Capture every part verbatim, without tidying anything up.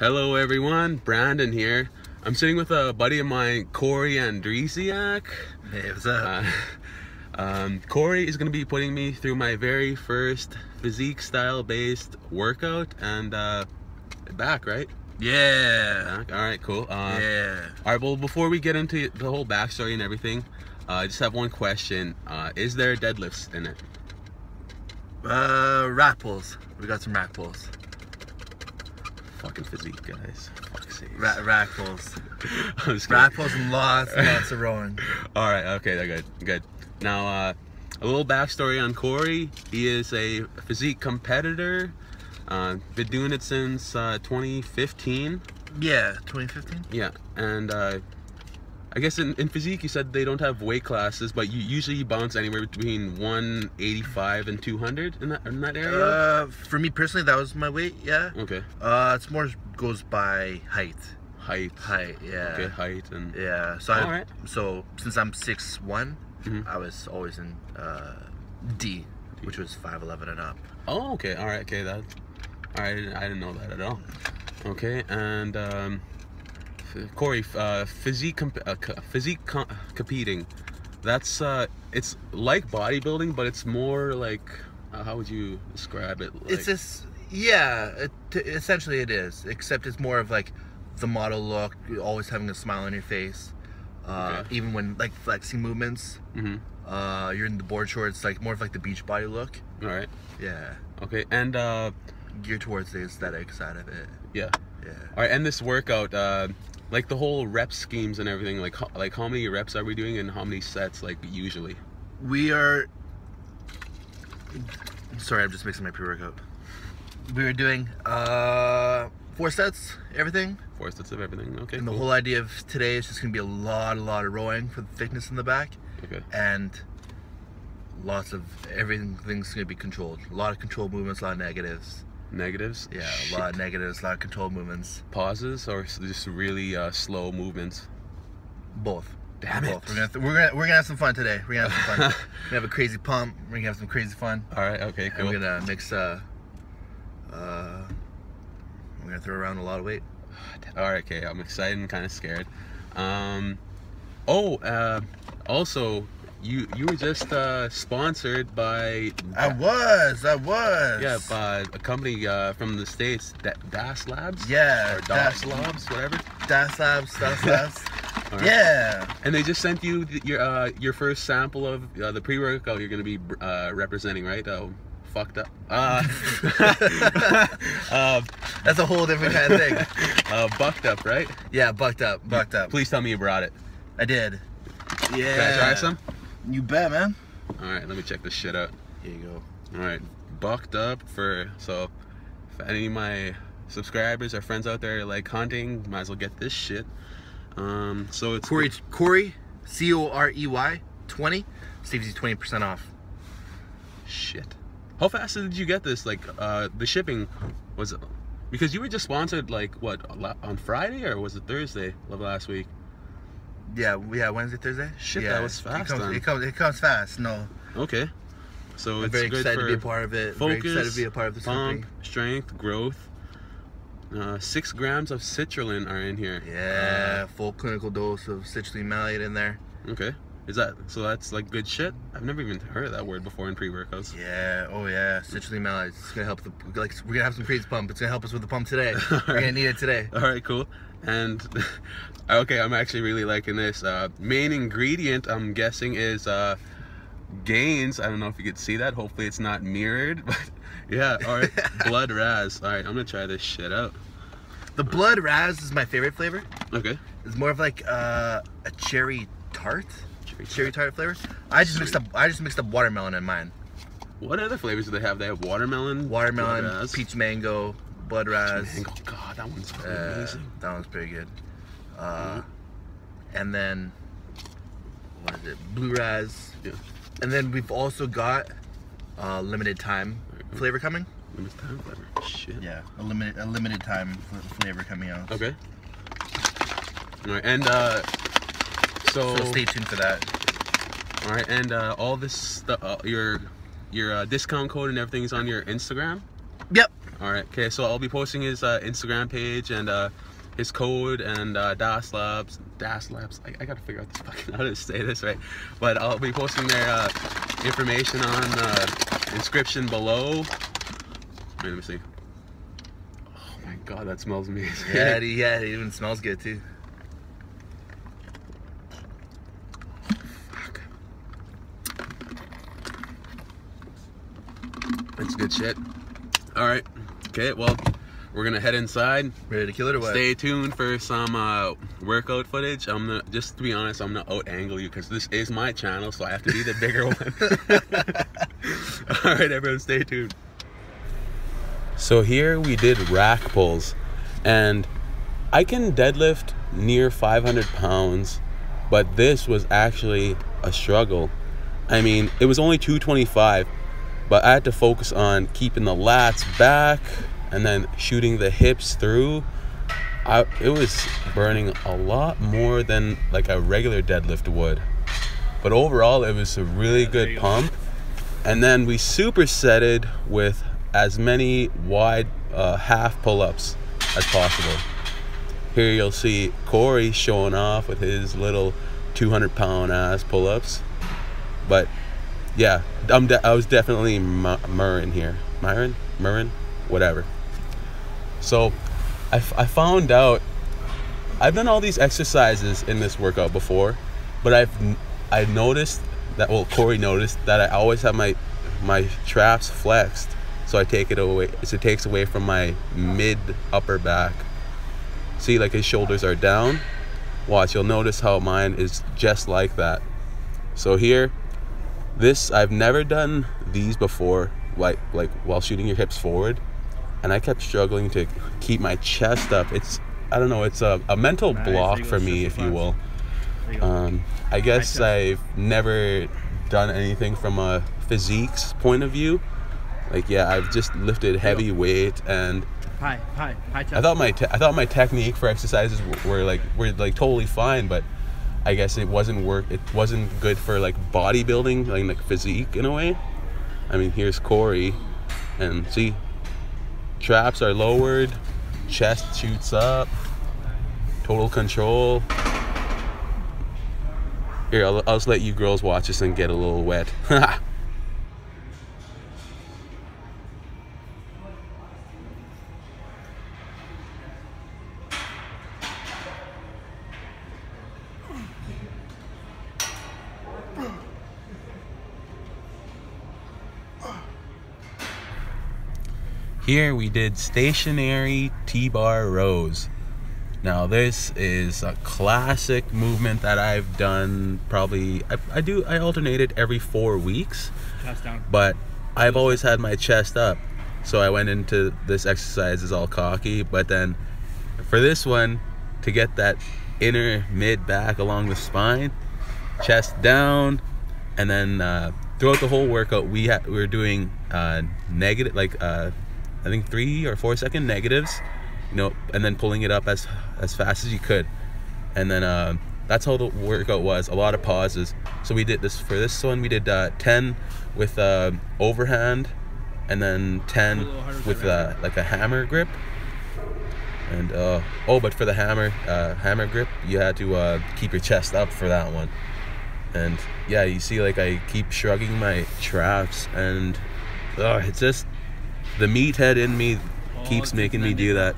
Hello everyone, Brandon here. I'm sitting with a buddy of mine, Corey Andrysiak. Hey, what's up? Uh, um, Corey is going to be putting me through my very first physique style based workout and uh, back, right? Yeah. Back? All right, cool. Uh, yeah. All right, well, before we get into the whole backstory and everything, uh, I just have one question. Uh, is there deadlifts in it? Uh, rack pulls. We got some rack pulls. Fucking physique, guys. Fuck's sake. Ra rack pulls. I'm just rack pulls and lots and lots of rowing. Alright, okay, good. Good. Now, uh, a little backstory on Corey. He is a physique competitor. Uh, been doing it since uh, twenty fifteen. Yeah, twenty fifteen? Yeah, and uh, I guess in, in physique you said they don't have weight classes, but you usually you bounce anywhere between one eighty-five and two hundred in that, in that area? Uh, for me personally, that was my weight, yeah. Okay. Uh, it's more goes by height. Height. Height, yeah. Okay, height and... Yeah, so, I, right. so since I'm six one, mm-hmm. I was always in uh, D, D, which was five eleven and up. Oh, okay, alright, okay, that... Alright, I didn't know that at all. Okay, and... Um, Corey, uh, physique comp uh, physique com competing, that's uh, it's like bodybuilding, but it's more like uh, how would you describe it? Like, it's just yeah, it, essentially it is. Except it's more of like the model look, always having a smile on your face, uh, okay. even when like flexing movements. Mm-hmm. uh, you're in the board shorts, like more of like the beach body look. All right. Yeah. Okay, and uh, geared towards the aesthetic side of it. Yeah. Yeah. All right, and this workout. Uh, Like the whole rep schemes and everything, like how, like how many reps are we doing and how many sets, like usually? We are. Sorry, I'm just mixing my pre-workout. We were doing uh, four sets, everything. Four sets of everything. Okay. And cool. The whole idea of today is just gonna be a lot, a lot of rowing for the thickness in the back. Okay. And lots of everything. Things gonna be controlled. A lot of controlled movements, a lot of negatives. Negatives? Yeah, Shit. a lot of negatives, a lot of controlled movements. Pauses or just really uh, slow movements? Both. Damn Both. it. We're gonna, we're, gonna, we're gonna have some fun today. We're gonna have some fun. We're gonna have a crazy pump. We're gonna have some crazy fun. Alright, okay, cool. And we're gonna mix, uh, uh, we're gonna throw around a lot of weight. Alright, okay, I'm excited and kind of scared. Um, oh, uh, also, You you were just uh, sponsored by... I was, I was. Yeah, by a company uh, from the States, da Das Labs? Yeah. Or Das, Das Labs, whatever. Das Labs, Das Labs. Right. Yeah. And they just sent you the, your uh, your first sample of uh, the pre-workout you're going to be uh, representing, right? Oh, fucked up. Uh, uh, That's a whole different kind of thing. Uh, bucked up, right? Yeah, bucked up, bucked up. Please tell me you brought it. I did. Yeah. Can I try some? You bet, man. Alright, let me check this shit out. Here you go. Alright, Bucked Up for... So, if any of my subscribers or friends out there like hunting, might as well get this shit. Um, so it's... Corey, Corey C O R E Y, twenty. Saves you twenty percent off. Shit. How fast did you get this? Like, uh, the shipping was... Because you were just sponsored, like, what, on Friday? Or was it Thursday of last week? Yeah, yeah, Wednesday, Thursday. Shit, yeah. That was fast. It comes, it comes, it comes fast. No. Okay. So I'm it's very good excited for to be a part of it. Focus, very excited to be a part of this pump, company. Strength, growth. Uh, six grams of citrulline are in here. Yeah, uh, full clinical dose of citrulline malate in there. Okay. Is that so? That's like good shit. I've never even heard of that word before in pre-workouts. Yeah. Oh yeah. Citrulline malate. It's gonna help the like. We're gonna have some crazy pump. It's gonna help us with the pump today. We're gonna need it today. All right. Cool. And okay, I'm actually really liking this. Uh, main ingredient, I'm guessing, is uh, gains. I don't know if you could see that. Hopefully, it's not mirrored. But yeah, all right. Blood Razz. All right, I'm gonna try this shit out. The Blood Razz is my favorite flavor. Okay. It's more of like uh, a cherry tart. Cherry, cherry tart flavor. I just Sweet. mixed up. I just mixed up watermelon in mine. What other flavors do they have? They have watermelon, watermelon, peach mango. Blood Razz. Mango. God, that one's pretty uh, amazing. That one's pretty good. Uh, mm-hmm. And then, what is it? Blue Razz. Yeah. And then we've also got uh, limited time flavor coming. Limited time flavor. Shit. Yeah, a limited a limited time flavor coming out. Okay. All right, and uh, so, so stay tuned for that. All right, and uh, all this stuff, uh, your your uh, discount code and everything is on your Instagram. Yep. All right. Okay. So I'll be posting his uh, Instagram page and uh, his code and uh, Das Labs. Das Labs. I, I gotta figure out this fucking how to say this right. But I'll be posting their uh, information on the inscription below. Wait, let me see. Oh my god, that smells amazing. Yeah. It, yeah. It even smells good too. That's good shit. All right. Okay, well, we're going to head inside. Ready to kill it or what? Stay tuned for some uh, workout footage. I'm gonna, just to be honest, I'm going to out-angle you because this is my channel, so I have to be the bigger one. All right, everyone, stay tuned. So here we did rack pulls, and I can deadlift near five hundred pounds, but this was actually a struggle. I mean, it was only two twenty-five. But I had to focus on keeping the lats back and then shooting the hips through. I, it was burning a lot more than like a regular deadlift would. But overall, it was a really good pump. And then we supersetted with as many wide uh, half pull-ups as possible. Here you'll see Corey showing off with his little two hundred pound ass pull-ups. But yeah, I'm de I was definitely murrin here. Myron? Murrin? Whatever. So, I, f I found out, I've done all these exercises in this workout before, but I've I noticed that, well, Corey noticed that I always have my my traps flexed, so I take it away, so it takes away from my mid upper back. See, like his shoulders are down. Watch, you'll notice how mine is just like that. So here, this, I've never done these before, like like while shooting your hips forward, and I kept struggling to keep my chest up. It's, I don't know, it's a, a mental block for me, if you will. Um, I guess I've never done anything from a physique's point of view. Like, yeah, I've just lifted heavy weight, and I thought my te I thought my technique for exercises were like were like totally fine, but I guess it wasn't work. It wasn't good for like bodybuilding, like, like physique in a way. I mean, here's Corey, and see, traps are lowered, chest shoots up, total control. Here, I'll, I'll just let you girls watch this and get a little wet. Here we did stationary T-bar rows. Now this is a classic movement that I've done probably, I, I do, I alternate it every four weeks. Chest down. But I've always had my chest up. So I went into this exercise as all cocky, but then for this one, to get that inner mid back along the spine, chest down, and then uh, throughout the whole workout, we, ha we were doing uh, negative, like, uh, I think three or four second negatives, you know, and then pulling it up as as fast as you could, and then uh, that's how the workout was. A lot of pauses. So we did this for this one. We did uh, ten with uh, overhand, and then ten with uh, like a hammer grip. And uh, oh, but for the hammer uh, hammer grip, you had to uh, keep your chest up for that one. And yeah, you see, like, I keep shrugging my traps, and uh, it's just, the meathead in me keeps making me do that.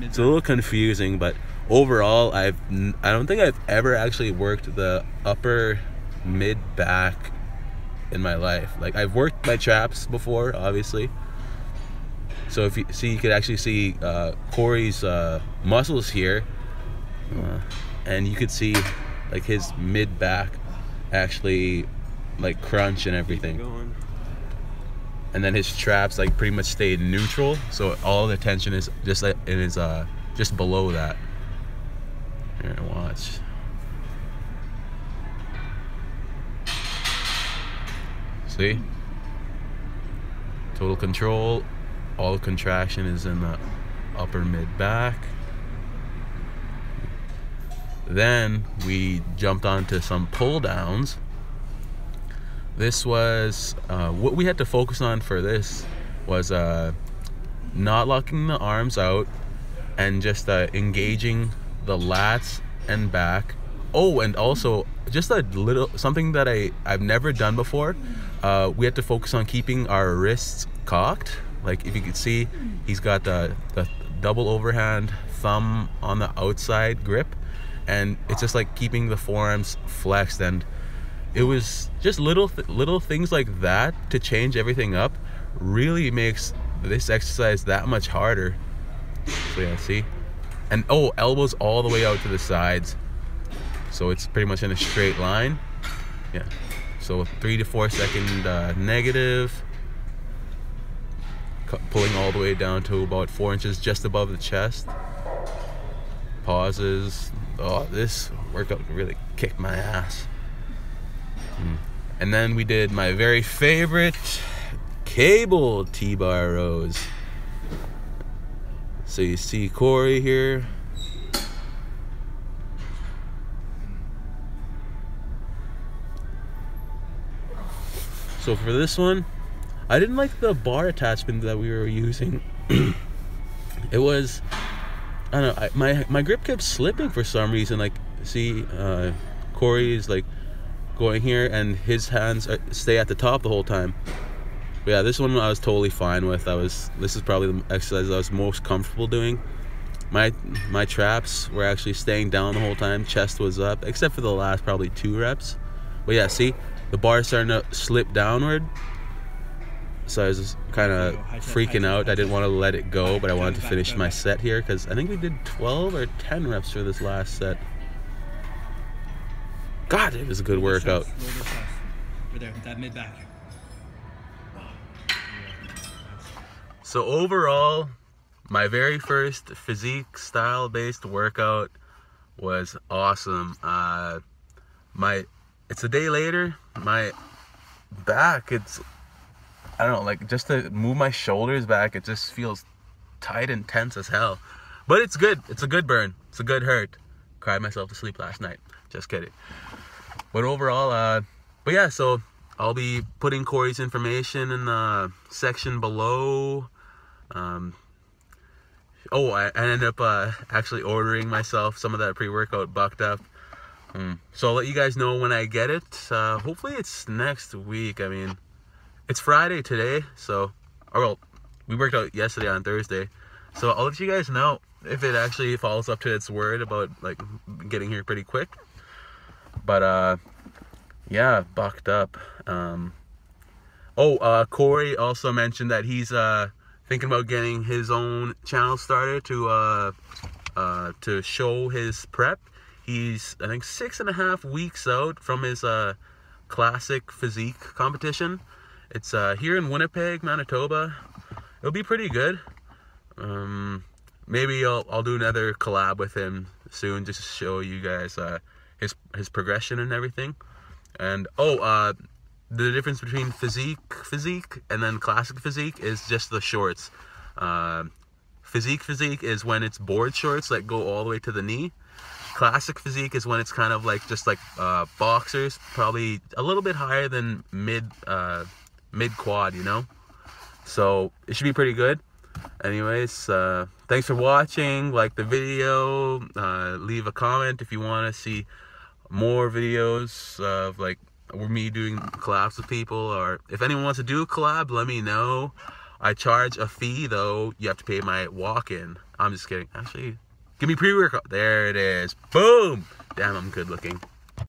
It's a little confusing, but overall, I've I don't think I've ever actually worked the upper mid back in my life. Like, I've worked my traps before, obviously. So if you see, you could actually see uh, Corey's uh, muscles here, uh, and you could see like his mid back actually like crunch and everything. And then his traps like pretty much stayed neutral, so all the tension is just like it is uh just below that. Here, watch. See? Total control. All contraction is in the upper mid back. Then we jumped onto some pull downs. This was, uh, what we had to focus on for this was uh, not locking the arms out, and just uh, engaging the lats and back. Oh, and also just a little something that I I've never done before. Uh, we had to focus on keeping our wrists cocked. Like if you could see, he's got the, the double overhand thumb on the outside grip, and it's just like keeping the forearms flexed. And it was just little th little things like that to change everything up. Really makes this exercise that much harder. So yeah, see? And oh, elbows all the way out to the sides. So it's pretty much in a straight line. Yeah. So three to four second uh, negative. C pulling all the way down to about four inches just above the chest. Pauses. Oh, this workout really kicked my ass. Mm. And then we did my very favorite cable T-bar rows. So you see Corey here. So for this one, I didn't like the bar attachment that we were using. It was, I don't know, I, my, my grip kept slipping for some reason. Like, see, uh, Corey is like going here and his hands are, stay at the top the whole time. But yeah, this one I was totally fine with. I was, this is probably the exercise I was most comfortable doing. My my traps were actually staying down the whole time. Chest was up, except for the last probably two reps. But yeah, see, the bar is starting to slip downward. So I was just kind of freaking out. I didn't want to let it go, but I wanted to finish my set here because I think we did twelve or ten reps for this last set. God, it was a good workout. So overall, my very first physique style based workout was awesome. Uh, my it's a day later. My back, it's I don't know, like just to move my shoulders back, it just feels tight and tense as hell. But it's good. It's a good burn. It's a good hurt. Cried myself to sleep last night. Just kidding. But overall, uh, but yeah, so I'll be putting Corey's information in the section below. Um, oh, I, I ended up uh, actually ordering myself some of that pre-workout Bucked Up. Mm. So I'll let you guys know when I get it. Uh, hopefully it's next week. I mean, it's Friday today, so, or well, we worked out yesterday on Thursday. So I'll let you guys know if it actually follows up to its word about like getting here pretty quick. But uh, yeah, Bucked Up. Um, oh, uh, Corey also mentioned that he's uh, thinking about getting his own channel started to uh, uh, to show his prep. He's I think six and a half weeks out from his uh, classic physique competition. It's uh, here in Winnipeg, Manitoba. It'll be pretty good. Um, maybe I'll I'll do another collab with him soon, just to show you guys uh, his his progression and everything. And oh, uh, the difference between physique physique and then classic physique is just the shorts. Uh, physique physique is when it's board shorts that go all the way to the knee. Classic physique is when it's kind of like just like uh, boxers, probably a little bit higher than mid uh, mid quad, you know. So it should be pretty good. Anyways, uh, thanks for watching. Like the video, uh, leave a comment if you want to see more videos of like me doing collabs with people, or if anyone wants to do a collab, let me know. I charge a fee though. You have to pay my walk-in. I'm just kidding. Actually, give me pre-workout. There it is. Boom. Damn, I'm good looking.